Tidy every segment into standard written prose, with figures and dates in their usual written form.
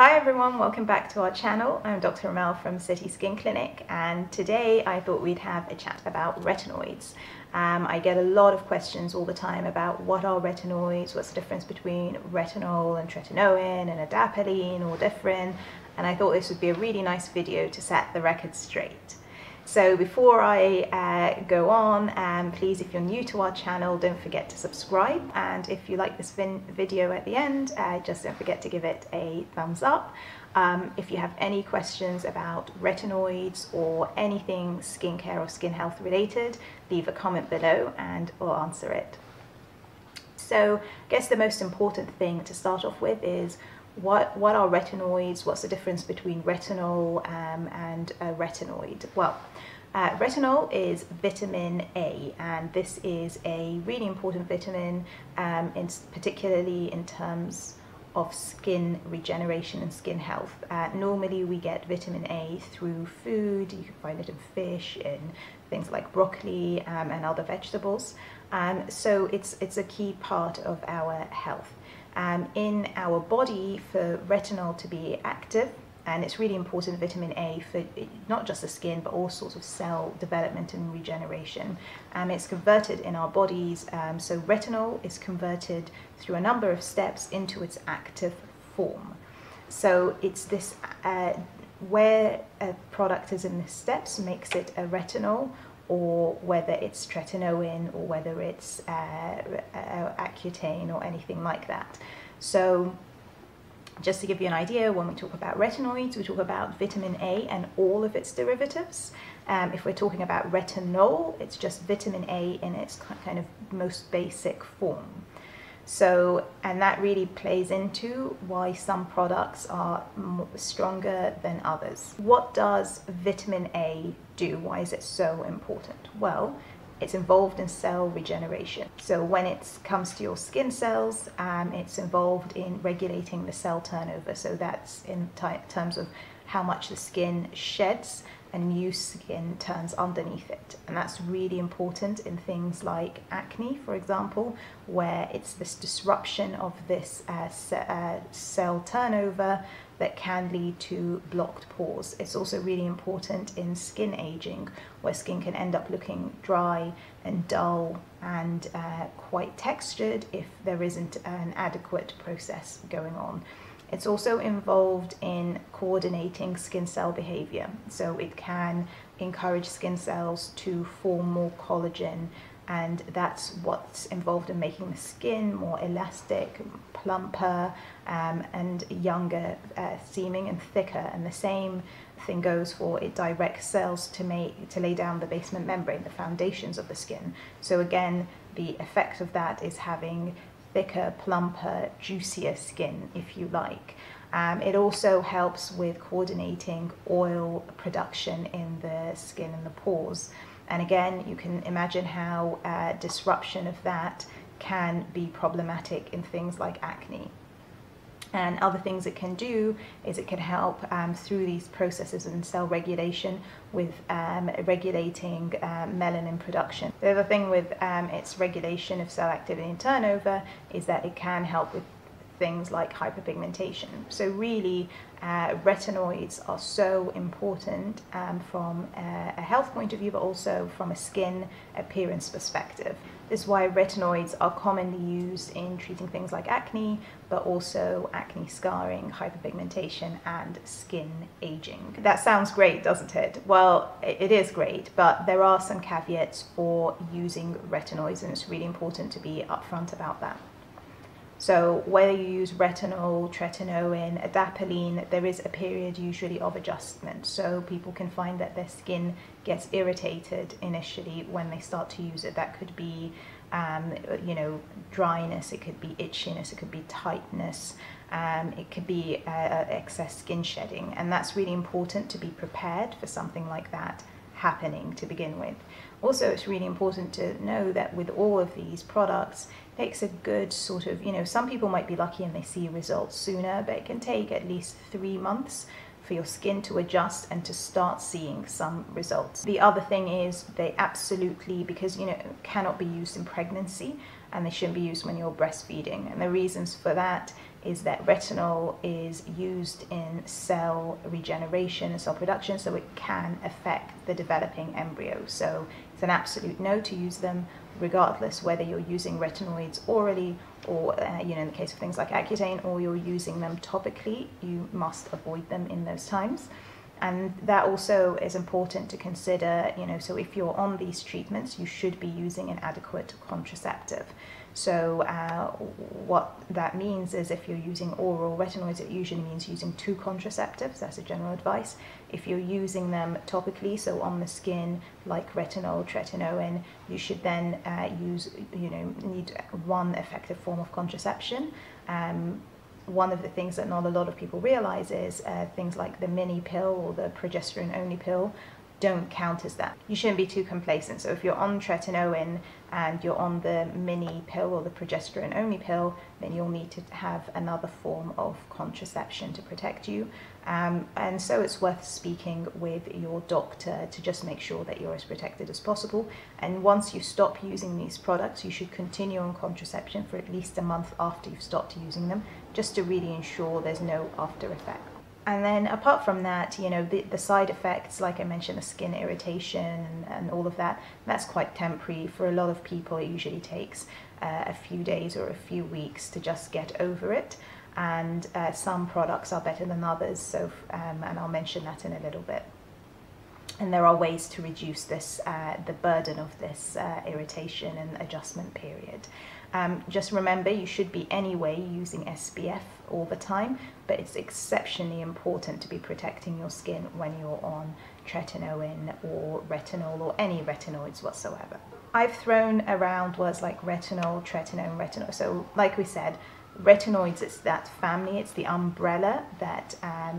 Hi everyone, welcome back to our channel. I'm Dr. Amel from City Skin Clinic, and today I thought we'd have a chat about retinoids. I get a lot of questions all the time about what are retinoids, what's the difference between retinol and tretinoin and adapalene or Differin, and I thought this would be a really nice video to set the record straight. So before I go on, please, if you're new to our channel, don't forget to subscribe, and if you like this video at the end, just don't forget to give it a thumbs up. If you have any questions about retinoids or anything skincare or skin health related, leave a comment below and I'll answer it. So I guess the most important thing to start off with is what are retinoids? What's the difference between retinol and a retinoid? Well, retinol is vitamin A, and this is a really important vitamin, particularly in terms of skin regeneration and skin health. Normally we get vitamin A through food. You can find it in fish, in things like broccoli and other vegetables. So it's a key part of our health. In our body, for retinol to be active, and it's really important, vitamin A, for not just the skin but all sorts of cell development and regeneration. It's converted in our bodies, so retinol is converted through a number of steps into its active form. So it's this, where a product is in the steps makes it a retinol, or whether it's tretinoin, or whether it's Accutane or anything like that. So just to give you an idea, when we talk about retinoids, we talk about vitamin A and all of its derivatives. If we're talking about retinol, it's just vitamin A in its kind of most basic form. So, and that really plays into why some products are stronger than others. What does vitamin A do? Why is it so important? Well, it's involved in cell regeneration. So when it comes to your skin cells, it's involved in regulating the cell turnover. So that's in terms of how much the skin sheds and new skin turns underneath it. And that's really important in things like acne, for example, where it's this disruption of this cell turnover that can lead to blocked pores. It's also really important in skin aging, where skin can end up looking dry and dull and quite textured if there isn't an adequate process going on. It's also involved in coordinating skin cell behavior. So it can encourage skin cells to form more collagen, and that's what's involved in making the skin more elastic, plumper, and younger seeming and thicker. And the same thing goes for, it directs cells to lay down the basement membrane, the foundations of the skin. So again, the effect of that is having thicker, plumper, juicier skin, if you like. It also helps with coordinating oil production in the skin and the pores. And again, you can imagine how disruption of that can be problematic in things like acne. And other things it can do is it can help through these processes and cell regulation with regulating melanin production. The other thing with its regulation of cell activity and turnover is that it can help with things like hyperpigmentation. So really, retinoids are so important from a health point of view, but also from a skin appearance perspective. This is why retinoids are commonly used in treating things like acne, but also acne scarring, hyperpigmentation, and skin aging. That sounds great, doesn't it? Well, it is great, but there are some caveats for using retinoids, and it's really important to be upfront about that. So whether you use retinol, tretinoin, adapalene, there is a period usually of adjustment. So people can find that their skin gets irritated initially when they start to use it. That could be, you know, dryness, it could be itchiness, it could be tightness, it could be excess skin shedding. And that's really important to be prepared for something like that happening to begin with. Also, it's really important to know that with all of these products, it takes a good sort of, you know, some people might be lucky and they see results sooner, but it can take at least 3 months for your skin to adjust and to start seeing some results. The other thing is they absolutely, because, you know, cannot be used in pregnancy, and they shouldn't be used when you're breastfeeding. And the reasons for that is that retinol is used in cell regeneration and cell production, so it can affect the developing embryo. So it's an absolute no to use them, regardless whether you're using retinoids orally or, in the case of things like Accutane, or you're using them topically. You must avoid them in those times. And that also is important to consider, so if you're on these treatments, you should be using an adequate contraceptive. So what that means is if you're using oral retinoids, it usually means using 2 contraceptives. That's a general advice. If you're using them topically, so on the skin, like retinol, tretinoin, you should then need 1 effective form of contraception. One of the things that not a lot of people realize is things like the mini pill or the progesterone only pill don't count as that. You shouldn't be too complacent. So if you're on tretinoin and you're on the mini pill or the progesterone only pill, then you'll need to have another form of contraception to protect you. And so it's worth speaking with your doctor to just make sure that you're as protected as possible. And once you stop using these products, you should continue on contraception for at least a month after you've stopped using them, just to really ensure there's no after effects. And then apart from that, the side effects, like I mentioned, the skin irritation and all of that, that's quite temporary. For a lot of people, it usually takes a few days or a few weeks to just get over it. And some products are better than others, so and I'll mention that in a little bit. And there are ways to reduce this, the burden of this irritation and adjustment period. Just remember, you should be anyway using SPF all the time, but it's exceptionally important to be protecting your skin when you're on tretinoin or retinol or any retinoids whatsoever. I've thrown around words like retinol, tretinoin, retinol. So like we said, retinoids, it's that family, it's the umbrella that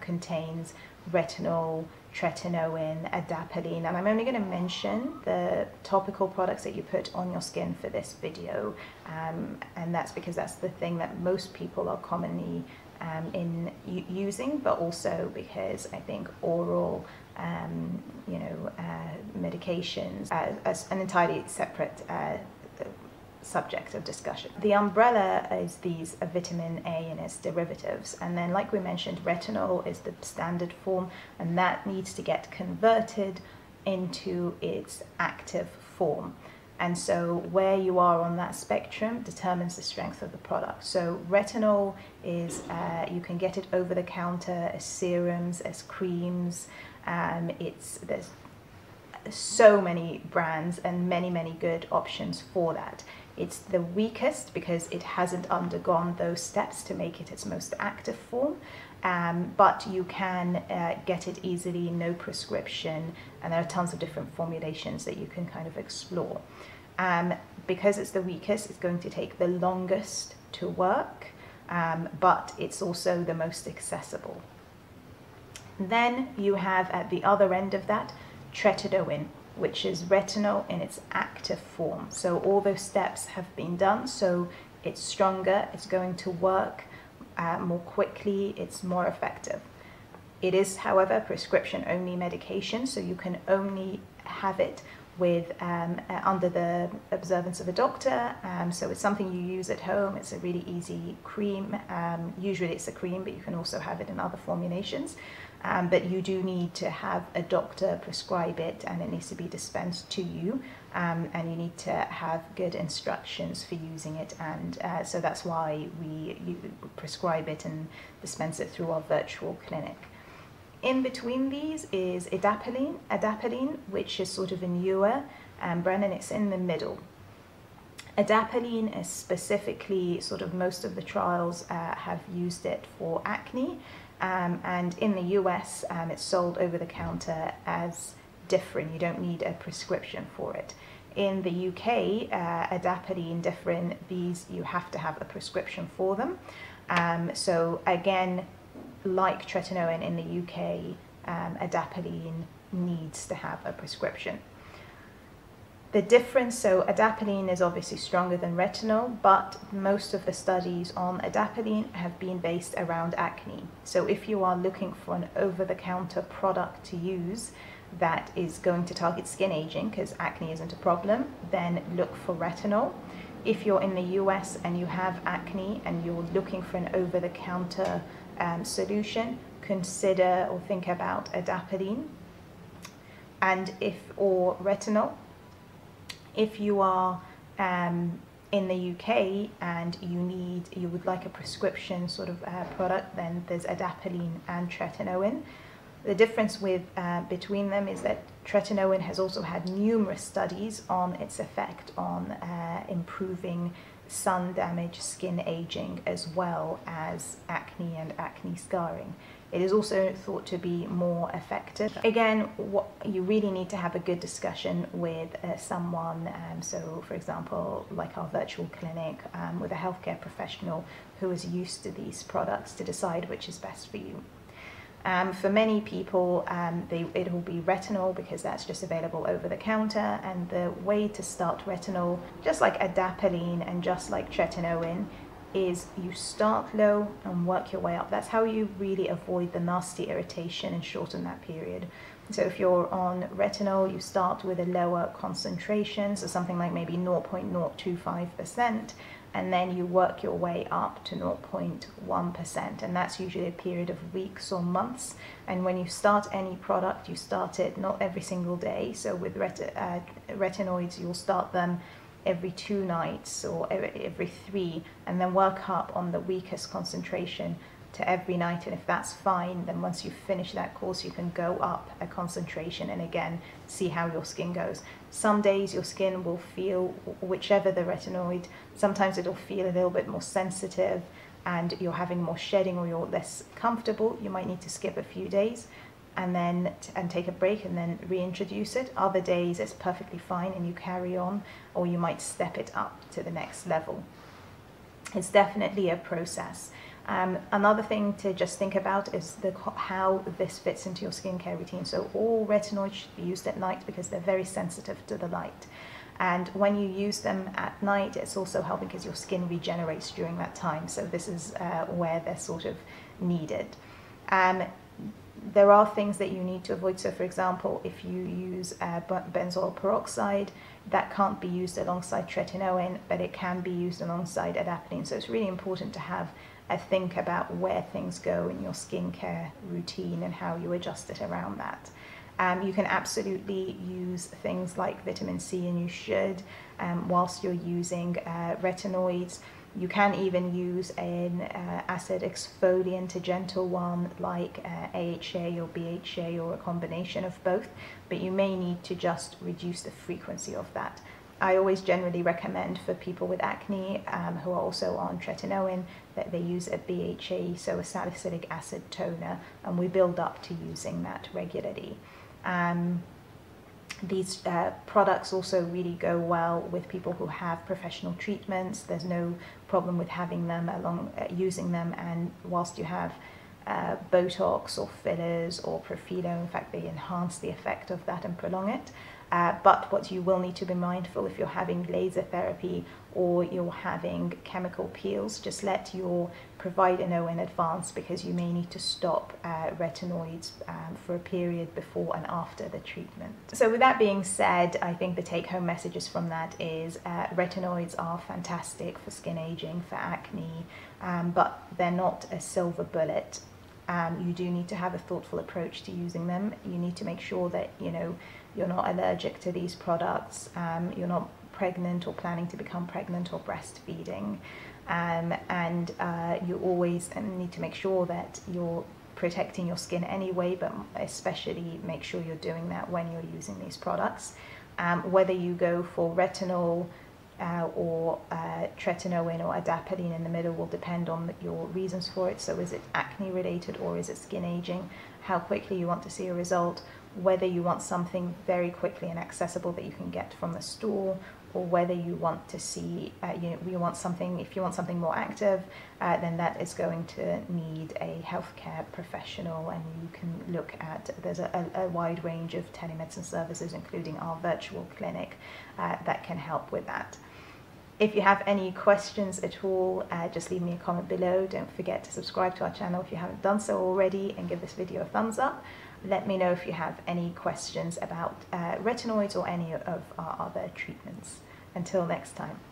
contains retinol, tretinoin, adapalene, and I'm only going to mention the topical products that you put on your skin for this video, and that's because that's the thing that most people are commonly using, but also because I think oral medications as an entirely separate subject of discussion. The umbrella is these vitamin A and its derivatives, and then like we mentioned, retinol is the standard form, and that needs to get converted into its active form. And so where you are on that spectrum determines the strength of the product. So retinol is, you can get it over the counter as serums, as creams, there's so many brands and many good options for that. It's the weakest because it hasn't undergone those steps to make it its most active form, but you can get it easily, no prescription, and there are tons of different formulations that you can kind of explore. Because it's the weakest, it's going to take the longest to work, but it's also the most accessible. Then you have at the other end of that tretinoin, which is retinol in its active form. So all those steps have been done, so it's stronger, it's going to work more quickly, it's more effective. It is, however, prescription-only medication, so you can only have it with under the observance of a doctor, so it's something you use at home. It's a really easy cream. Usually it's a cream, but you can also have it in other formulations. But you do need to have a doctor prescribe it, and it needs to be dispensed to you, and you need to have good instructions for using it, and so that's why we prescribe it and dispense it through our virtual clinic. In between these is adapalene, which is sort of a newer brand, and it's in the middle. Adapalene is specifically sort of most of the trials have used it for acne, and in the US it's sold over the counter as Differin. You don't need a prescription for it. In the UK, adapalene, Differin, these you have to have a prescription for them. So again, like tretinoin in the UK, adapalene needs to have a prescription. The difference, so adapalene is obviously stronger than retinol, but most of the studies on adapalene have been based around acne. So if you are looking for an over-the-counter product to use that is going to target skin aging, because acne isn't a problem, then look for retinol. If you're in the US and you have acne and you're looking for an over-the-counter solution, consider or think about adapalene or retinol. If you are in the UK and you would like a prescription sort of product, then there's adapalene and tretinoin. The difference between them is that tretinoin has also had numerous studies on its effect on improving sun damage, skin aging, as well as acne and acne scarring. It is also thought to be more effective. Again, you really need to have a good discussion with someone, so for example, like our virtual clinic, with a healthcare professional who is used to these products, to decide which is best for you. For many people, it will be retinol because that's just available over the counter, and the way to start retinol, just like adapalene and just like tretinoin, is you start low and work your way up. That's how you really avoid the nasty irritation and shorten that period. So if you're on retinol, you start with a lower concentration, so something like maybe 0.025%, and then you work your way up to 0.1%, and that's usually a period of weeks or months. And when you start any product, you start it not every single day. So with retinoids, you'll start them every 2 nights or every 3, and then work up on the weakest concentration to every night. And if that's fine, then once you finish that course, you can go up a concentration and again see how your skin goes. Some days your skin will feel whichever the retinoid, sometimes it'll feel a little bit more sensitive and you're having more shedding, or you're less comfortable. You might need to skip a few days and take a break and then reintroduce it. Other days it's perfectly fine and you carry on, or you might step it up to the next level. It's definitely a process. Another thing to just think about is how this fits into your skincare routine. So all retinoids should be used at night because they're very sensitive to the light. And when you use them at night, it's also helping because your skin regenerates during that time. So this is where they're sort of needed. There are things that you need to avoid. So for example, if you use benzoyl peroxide, that can't be used alongside tretinoin, but it can be used alongside adapalene. So it's really important to have a think about where things go in your skincare routine and how you adjust it around that. You can absolutely use things like vitamin C, and you should, whilst you're using retinoids. You can even use an acid exfoliant, a gentle one like AHA or BHA, or a combination of both, but you may need to just reduce the frequency of that. I always generally recommend for people with acne who are also on tretinoin that they use a BHA, so a salicylic acid toner, and we build up to using that regularly. These products also really go well with people who have professional treatments. There's no problem with having them using them, and whilst you have Botox or fillers or Profhilo, in fact they enhance the effect of that and prolong it. But what you will need to be mindful, if you're having laser therapy or you're having chemical peels, just let your provider know in advance, because you may need to stop retinoids for a period before and after the treatment. So with that being said, I think the take-home messages from that is retinoids are fantastic for skin aging, for acne, but they're not a silver bullet. You do need to have a thoughtful approach to using them. You need to make sure that you're not allergic to these products, you're not pregnant or planning to become pregnant or breastfeeding, and you always need to make sure that you're protecting your skin anyway, but especially make sure you're doing that when you're using these products. Whether you go for retinol or tretinoin or adapalene in the middle will depend on your reasons for it. So is it acne related, or is it skin aging? How quickly you want to see a result, whether you want something very quickly and accessible that you can get from the store, or whether you want to see, if you want something more active, then that is going to need a healthcare professional. And you can look at, there's a wide range of telemedicine services, including our virtual clinic, that can help with that. If you have any questions at all, just leave me a comment below. Don't forget to subscribe to our channel if you haven't done so already, and give this video a thumbs up. Let me know if you have any questions about retinoids or any of our other treatments. Until next time.